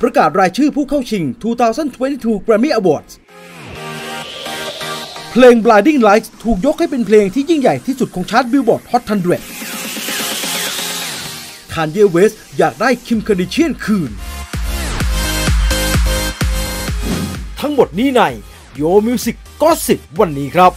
ประกาศรายชื่อผู้เข้าชิง 2022 Grammy Awards เพลง Blinding Lights ถูกยกให้เป็นเพลงที่ยิ่งใหญ่ที่สุดของชาร์ต Billboard Hot 100 Kanye West อยากได้ Kim Kardashian คืนทั้งหมดนี้ใน Your Music Gossip วันนี้ครับ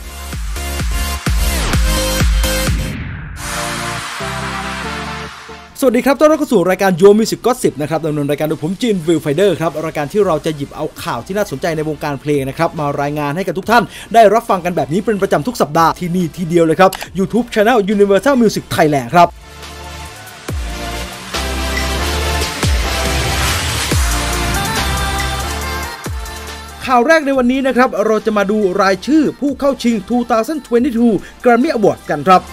สวัสดีครับต้อนรับเข้าสู่รายการ Your Music Gossip นะครับดำเนินรายการโดยผมจีนวิลไฟเดอร์ครับรายการที่เราจะหยิบเอาข่าวที่น่าสนใจในวงการเพลงนะครับมารายงานให้กับทุกท่านได้รับฟังกันแบบนี้เป็นประจำทุกสัปดาห์ที่นี่ทีเดียวเลยครับ YouTube Channel Universal Music Thailand ครับข่าวแรกในวันนี้นะครับเราจะมาดูรายชื่อผู้เข้าชิง 2022 Grammy Awards กันครับ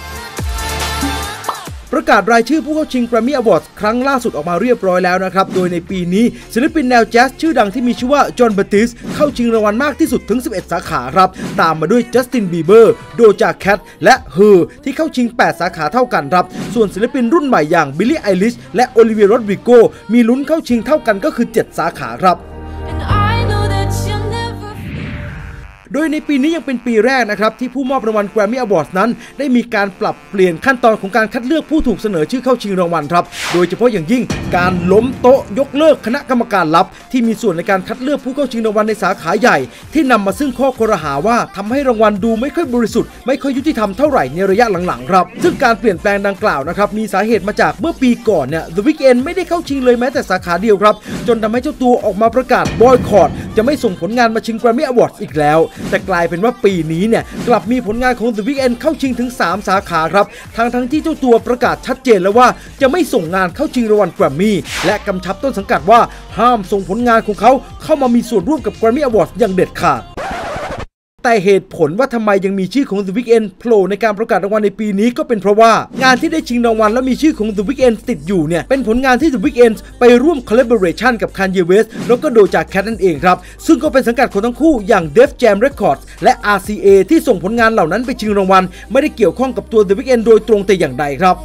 ประกาศรายชื่อผู้เข้าชิง Grammy Awards ครั้งล่าสุดออกมาเรียบร้อยแล้วนะครับโดยในปีนี้ศิลปินแนวแจ๊สชื่อดังที่มีชื่อว่าจอห์น บัตติสเข้าชิงรางวัลมากที่สุดถึง11สาขาครับตามมาด้วยจัสติน บีเบอร์ โดจา แคทและเฮอที่เข้าชิง8สาขาเท่ากันครับส่วนศิลปินรุ่นใหม่อย่างบิลลี่ ไอลิชและโอลิเวีย โรดริโกมีลุ้นเข้าชิงเท่ากันก็คือ7สาขาครับโดยในปีนี้ยังเป็นปีแรกนะครับที่ผู้มอบรางวัล Grammy Awards นั้นได้มีการปรับเปลี่ยนขั้นตอนของการคัดเลือกผู้ถูกเสนอชื่อเข้าชิงรางวัลครับโดยเฉพาะอย่างยิ่งการล้มโต๊ะยกเลิกคณะกรรมการลับที่มีส่วนในการคัดเลือกผู้เข้าชิงรางวัลในสาขาใหญ่ที่นำมาซึ่งข้อครหาว่าทำให้รางวัลดูไม่ค่อยบริสุทธิ์ไม่ค่อยยุติธรรมเท่าไหร่ในระยะหลังๆครับซึ่งการเปลี่ยนแปลงดังกล่าวนะครับมีสาเหตุมาจากเมื่อปีก่อนเนี่ย The Weeknd ไม่ได้เข้าชิงเลยแม้แต่สาขาเดียวครับจนทำให้เจ้าตัวออกมาประกาศบอยคอตจะไม่ส่งผลงานมาชิง Grammy Awards อีกแล้วแต่กลายเป็นว่าปีนี้เนี่ยกลับมีผลงานของ The Weeknd เข้าชิงถึง3สาขาครับทั้งที่เจ้าตัวประกาศชัดเจนแล้วว่าจะไม่ส่งงานเข้าชิงรางวัล Grammy และกำชับต้นสังกัดว่าห้ามส่งผลงานของเขาเข้ามามีส่วนร่วมกับ Grammy Awards อย่างเด็ดขาดแต่เหตุผลว่าทำไมยังมีชื่อของ The Weeknd โผล่ในการประกาศรางวัลในปีนี้ก็เป็นเพราะว่างานที่ได้ชิงรางวัลและมีชื่อของ The Weeknd ติดอยู่เนี่ยเป็นผลงานที่ The Weeknd ไปร่วม collaboration กับ Kanye West แล้วก็โดจา Cat นั่นเองครับซึ่งก็เป็นสังกัดของทั้งคู่อย่าง Def Jam Records และ RCA ที่ส่งผลงานเหล่านั้นไปชิงรางวัลไม่ได้เกี่ยวข้องกับตัว The Weeknd โดยตรงแต่อย่างใดครับ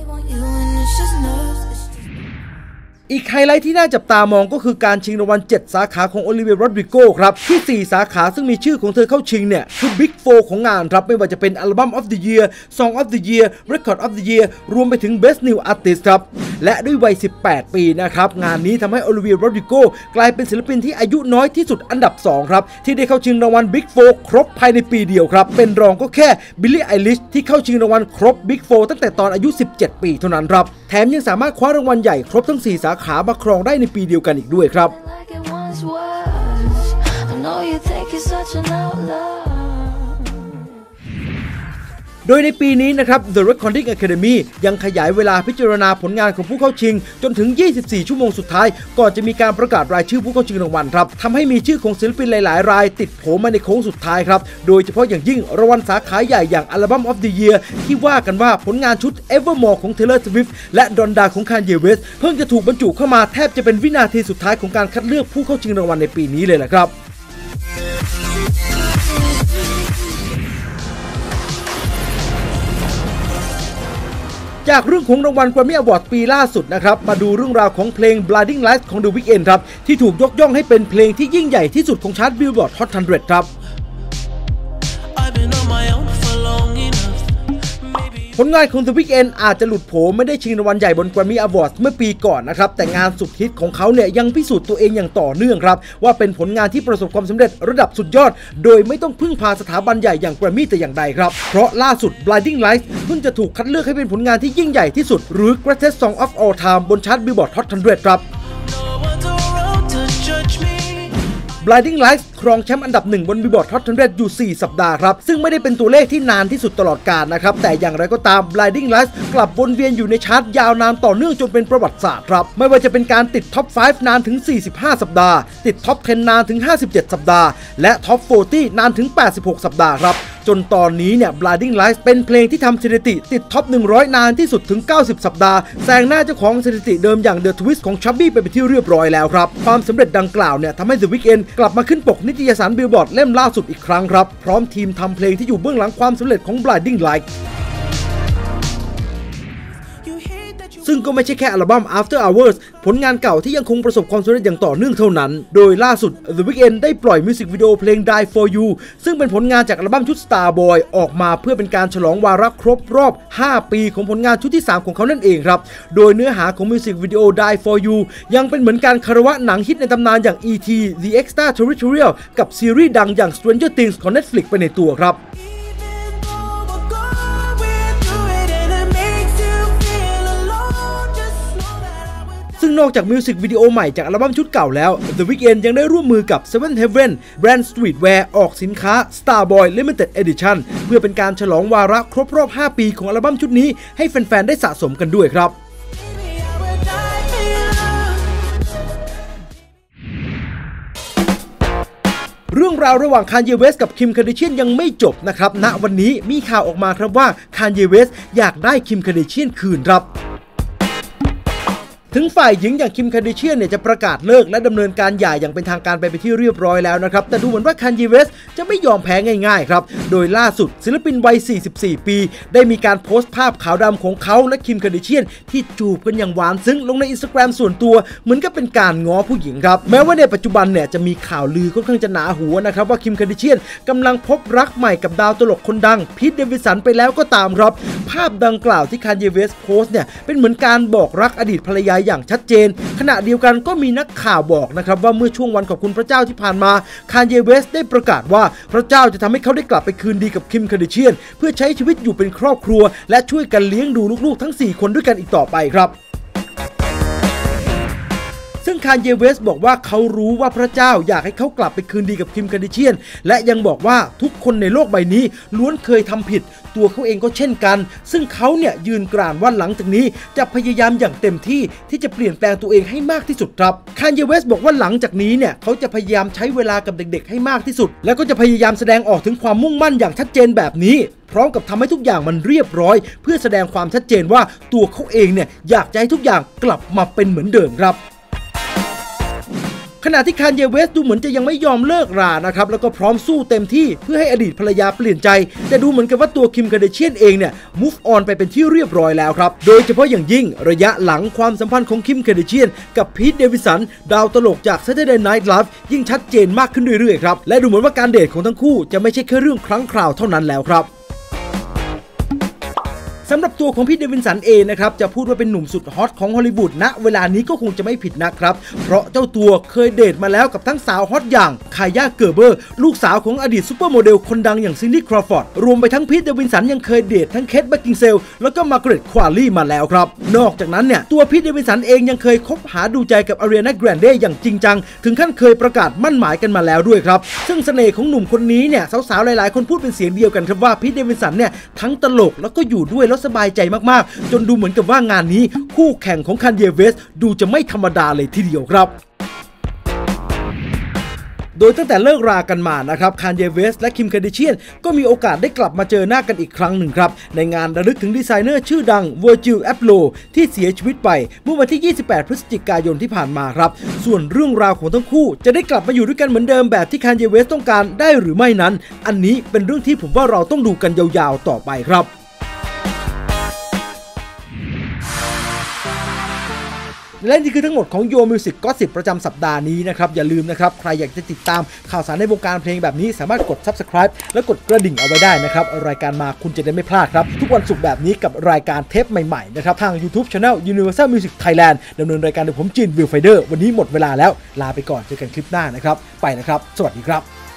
อีกไฮไลท์ที่น่าจับตามองก็คือการชิงรางวัล7สาขาของโอลิเวีย โรดริโกครับที่4สาขาซึ่งมีชื่อของเธอเข้าชิงเนี่ยคือบิ๊กโฟของงานครับไม่ว่าจะเป็นอัลบั้ม of the year song of the year record of the year รวมไปถึง best new artist ครับและด้วยวัย18ปีนะครับงานนี้ทำให้โอลิเวีย โรดริโกกลายเป็นศิลปินที่อายุน้อยที่สุดอันดับ2ครับที่ได้เข้าชิงรางวัลบิ๊กโฟครบภายในปีเดียวครับเป็นรองก็แค่บิลลี่ ไอลิชที่เข้าชิงรางวัลครบบิ๊กโฟตั้งแต่ตอนอายุ17ปีเท่านั้นครับแถมยังสามารถคว้ารางวัลใหญ่ครบทั้ง4สาขามาครองได้ในปีเดียวกันอีกด้วยครับโดยในปีนี้นะครับ The Recording Academy ยังขยายเวลาพิจารณาผลงานของผู้เข้าชิงจนถึง24ชั่วโมงสุดท้ายก่อนจะมีการประกาศรายชื่อผู้เข้าชิงรางวัลครับทำให้มีชื่อของศิลปินหลายๆรายติดโผล่มาในโค้งสุดท้ายครับโดยเฉพาะอย่างยิ่งรางวัลสาขาใหญ่อย่าง Album of the Year ที่ว่ากันว่าผลงานชุด Evermore ของ Taylor Swift และ Donda ของ Kanye West เพิ่งจะถูกบรรจุเข้ามาแทบจะเป็นวินาทีสุดท้ายของการคัดเลือกผู้เข้าชิงรางวัลในปีนี้เลยแหละครับจากเรื่องของรางวัล Grammy Award ปีล่าสุดนะครับมาดูเรื่องราวของเพลง Blinding Lights ของ The Weeknd ครับที่ถูกยกย่องให้เป็นเพลงที่ยิ่งใหญ่ที่สุดของชาร์ต Billboard Hot 100 ครับผลงานของ The Weeknd อาจจะหลุดโผไม่ได้ชิงรางวัลใหญ่บน Grammy Awards เมื่อปีก่อนนะครับแต่งานสุดฮิตของเขาเนี่ยยังพิสูจน์ตัวเองอย่างต่อเนื่องครับว่าเป็นผลงานที่ประสบความสำเร็จระดับสุดยอดโดยไม่ต้องพึ่งพาสถาบันใหญ่อย่าง Grammy แต่อย่างใดครับเพราะล่าสุด Blinding Lights เพิ่งจะถูกคัดเลือกให้เป็นผลงานที่ยิ่งใหญ่ที่สุดหรือ Greatest Song of All Time บนชาร์ต Billboard Hot 100 ครับBlinding Lights ครองแชมป์อันดับ1บน Billboard Hot 100 อยู่4สัปดาห์ครับซึ่งไม่ได้เป็นตัวเลขที่นานที่สุดตลอดกาลนะครับแต่อย่างไรก็ตาม Blinding Lights กลับวนเวียนอยู่ในชาร์ตยาวนานต่อเนื่องจนเป็นประวัติศาสตร์ครับไม่ว่าจะเป็นการติดท็อป5นานถึง45สัปดาห์ติดท็อป10นานถึง57สัปดาห์และท็อป40นานถึง86สัปดาห์ครับจนตอนนี้เนี่ย Blinding Lights เป็นเพลงที่ทำสถิติติดท็อป100นานที่สุดถึง90สัปดาห์แซงหน้าเจ้าของสถิติเดิมอย่าง The Twist ของ Chubby ไปเป็นที่เรียบร้อยแล้วครับความสำเร็จดังกล่าวเนี่ยทำให้ The Weekndกลับมาขึ้นปกนิตยสาร Billboard เล่มล่าสุดอีกครั้งครับพร้อมทีมทำเพลงที่อยู่เบื้องหลังความสำเร็จของ Blinding Lights ซึ่งก็ไม่ใช่แค่อัลบั้ม After Hours ผลงานเก่าที่ยังคงประสบความสำเร็จอย่างต่อเนื่องเท่านั้นโดยล่าสุด The Weeknd ได้ปล่อยมิวสิกวิดีโอเพลง Die For You ซึ่งเป็นผลงานจากอัลบั้มชุด Starboy ออกมาเพื่อเป็นการฉลองวาระครบรอบ5ปีของผลงานชุดที่3ของเขานั่นเองครับโดยเนื้อหาของมิวสิกวิดีโอ Die For You ยังเป็นเหมือนการคารวะหนังฮิตในตำนานอย่าง E.T. The Extra Terrestrial กับซีรีส์ดังอย่าง Stranger Things ของ Netflix ไปในตัวครับซึ่งนอกจากมิวสิกวิดีโอใหม่จากอัลบั้มชุดเก่าแล้ว The Weeknd ยังได้ร่วมมือกับ Seven Heaven Brand Streetwear ออกสินค้า Starboy Limited Edition เพื่อเป็นการฉลองวาระครบรอบ5ปีของอัลบั้มชุดนี้ให้แฟนๆได้สะสมกันด้วยครับเรื่องราวระหว่าง Kanye West กับ Kim Kardashian ยังไม่จบนะครับณวันนี้มีข่าวออกมาครับว่า Kanye West อยากได้ Kim Kardashian คืนครับถึงฝ่ายหญิงอย่างคิมคาร์เดเชียนเนี่ยจะประกาศเลิกและดำเนินการหย่าอย่างเป็นทางการไปที่เรียบร้อยแล้วนะครับแต่ดูเหมือนว่าคันยีเวสจะไม่ยอมแพ้ง่ายๆครับโดยล่าสุดศิลปินวัย44ปีได้มีการโพสต์ภาพขาวดำของเขาและคิมคาร์เดเชียนที่จูบกันอย่างหวานซึ้งลงใน Instagram ส่วนตัวเหมือนกับเป็นการง้อผู้หญิงครับแม้ว่าในปัจจุบันเนี่ยจะมีข่าวลือค่อนข้างจะหนาหัวนะครับว่าคิมคาร์เดเชียนกำลังพบรักใหม่กับดาวตลกคนดังพีทเดวิสันไปแล้วก็ตามครับภาพดังกล่าวที่คันยีเวสโพสต์เนี่ยเป็นเหมือนการบอกรักอดีตภรรยาอย่างชัดเจนขณะเดียวกันก็มีนักข่าวบอกนะครับว่าเมื่อช่วงวันขอบคุณพระเจ้าที่ผ่านมาคานเยเวสได้ประกาศว่าพระเจ้าจะทำให้เขาได้กลับไปคืนดีกับคิมคาร์เดเชียนเพื่อใช้ชีวิตอยู่เป็นครอบครัวและช่วยกันเลี้ยงดูลูกๆทั้ง4คนด้วยกันอีกต่อไปครับซึ่งคานเยเวสบอกว่าเขารู้ว่าพระเจ้าอยากให้เขากลับไปคืนดีกับคิมคาร์เดเชียนและยังบอกว่าทุกคนในโลกใบนี้ล้วนเคยทำผิดตัวเขาเองก็เช่นกันซึ่งเขาเนี่ยยืนกรานว่าหลังจากนี้จะพยายามอย่างเต็มที่ที่จะเปลี่ยนแปลงตัวเองให้มากที่สุดครับคานเยเวสบอกว่าหลังจากนี้เนี่ยเขาจะพยายามใช้เวลากับเด็กๆให้มากที่สุดแล้วก็จะพยายามแสดงออกถึงความมุ่งมั่นอย่างชัดเจนแบบนี้พร้อมกับทำให้ทุกอย่างมันเรียบร้อยเพื่อแสดงความชัดเจนว่าตัวเขาเองเนี่ยอยากให้ทุกอย่างกลับมาเป็นเหมือนเดิมครับขณะที่คานเยเวสดูเหมือนจะยังไม่ยอมเลิกรานะครับแล้วก็พร้อมสู้เต็มที่เพื่อให้อดีตภรรยาเปลี่ยนใจแต่ดูเหมือนกับว่าตัวคิมคาร์เดเชียนเองเนี่ย move on ไปเป็นที่เรียบร้อยแล้วครับโดยเฉพาะอย่างยิ่งระยะหลังความสัมพันธ์ของคิมคาร์เดเชียนกับพีทเดวิสันดาวตลกจาก Saturday Night Live ยิ่งชัดเจนมากขึ้นเรื่อยๆครับและดูเหมือนว่าการเดทของทั้งคู่จะไม่ใช่แค่เรื่องครั้งคราวเท่านั้นแล้วครับสำหรับตัวของพีท เดวิสันเองนะครับจะพูดว่าเป็นหนุ่มสุดฮอตของฮอลลีวูดณเวลานี้ก็คงจะไม่ผิดนะครับเพราะเจ้าตัวเคยเดทมาแล้วกับทั้งสาวฮอตอย่างคายา เกอร์เบอร์ลูกสาวของอดีตซูเปอร์โมเดลคนดังอย่างซินดี้ ครอฟอร์ดรวมไปทั้งพีท เดวิสันยังเคยเดททั้งเคท แบ็คกินเซลแล้วก็มาร์กาเร็ต ควอลลี่มาแล้วครับนอกจากนั้นเนี่ยตัวพีท เดวิสันเองยังเคยคบหาดูใจกับอารีนา แกรนเดอย่างจริงจังถึงขั้นเคยประกาศมั่นหมายกันมาแล้วด้วยครับซึ่งเสน่ห์ของหนุ่มคนนี้เนี่ยสาวๆหลายๆคนพูดเป็นเสียงเดียวกันครับว่าพีท เดวิสันเนี่ยทั้งตลกแล้วก็อยู่ด้วยสบายใจมากๆจนดูเหมือนกับว่างานนี้คู่แข่งของคันเยเวสดูจะไม่ธรรมดาเลยทีเดียวครับโดยตั้งแต่เลิกรากันมานะครับคานเยเวสและคิมคาร์เดเชียนก็มีโอกาสได้กลับมาเจอหน้ากันอีกครั้งหนึ่งครับในงานระลึกถึงดีไซเนอร์ชื่อดังเวอร์จิล แอปโลที่เสียชีวิตไปเมื่อวันที่28พฤศจิกายนที่ผ่านมาครับส่วนเรื่องราวของทั้งคู่จะได้กลับมาอยู่ด้วยกันเหมือนเดิมแบบที่คานเยเวสต้องการได้หรือไม่นั้นอันนี้เป็นเรื่องที่ผมว่าเราต้องดูกันยาวๆต่อไปครับและนี่คือทั้งหมดของโยมิวสิกก็สิบประจำสัปดาห์นี้นะครับอย่าลืมนะครับใครอยากจะติดตามข่าวสารในวงการเพลงแบบนี้สามารถกด subscribe และกดกระดิ่งเอาไว้ได้นะครับรายการมาคุณจะได้ไม่พลาดครับทุกวันศุกร์แบบนี้กับรายการเทปใหม่ๆนะครับทาง YouTube Channel Universal Music Thailand ดำเนินรายการโดยผมจีนวิลไฟเดอร์วันนี้หมดเวลาแล้วลาไปก่อนเจอกันคลิปหน้านะครับไปนะครับสวัสดีครับ